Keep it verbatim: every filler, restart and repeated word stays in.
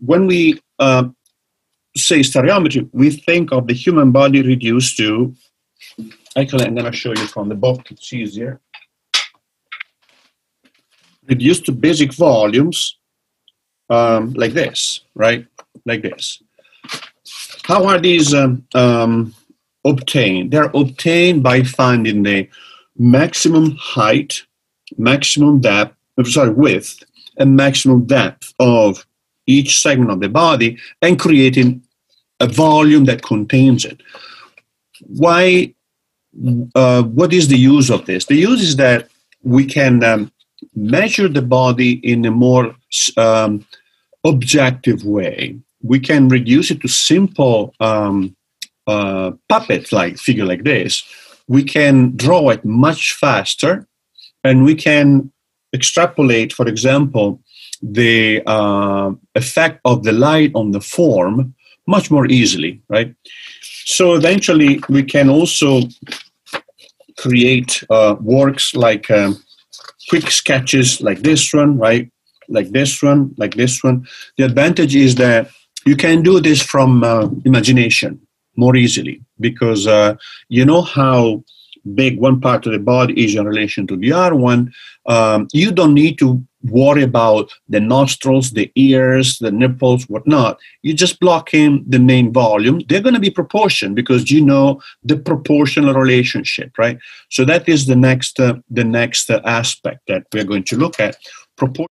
when we uh, say stereometry, we think of the human body reduced to, actually I'm going to show you from the book, it's easier, reduced to basic volumes um, like this, right? Like this. How are these um, um, obtained? They're obtained by finding the maximum height, maximum depth, I'm sorry, width, and maximum depth of each segment of the body and creating a volume that contains it. Why, uh, what is the use of this? The use is that we can um, measure the body in a more um, objective way. We can reduce it to simple um, uh, puppet-like figure like this. We can draw it much faster, and we can extrapolate, for example, the uh, effect of the light on the form much more easily, right? So eventually we can also create uh, works like uh, quick sketches like this one, right? Like this one, like this one. The advantage is that you can do this from uh, imagination more easily because uh, you know how big one part of the body is in relation to the other one. Um, you don't need to worry about the nostrils, the ears, the nipples, whatnot. You just block in the main volume. They're going to be proportioned because you know the proportional relationship, right? So that is the next, uh, the next uh, aspect that we're going to look at. Propor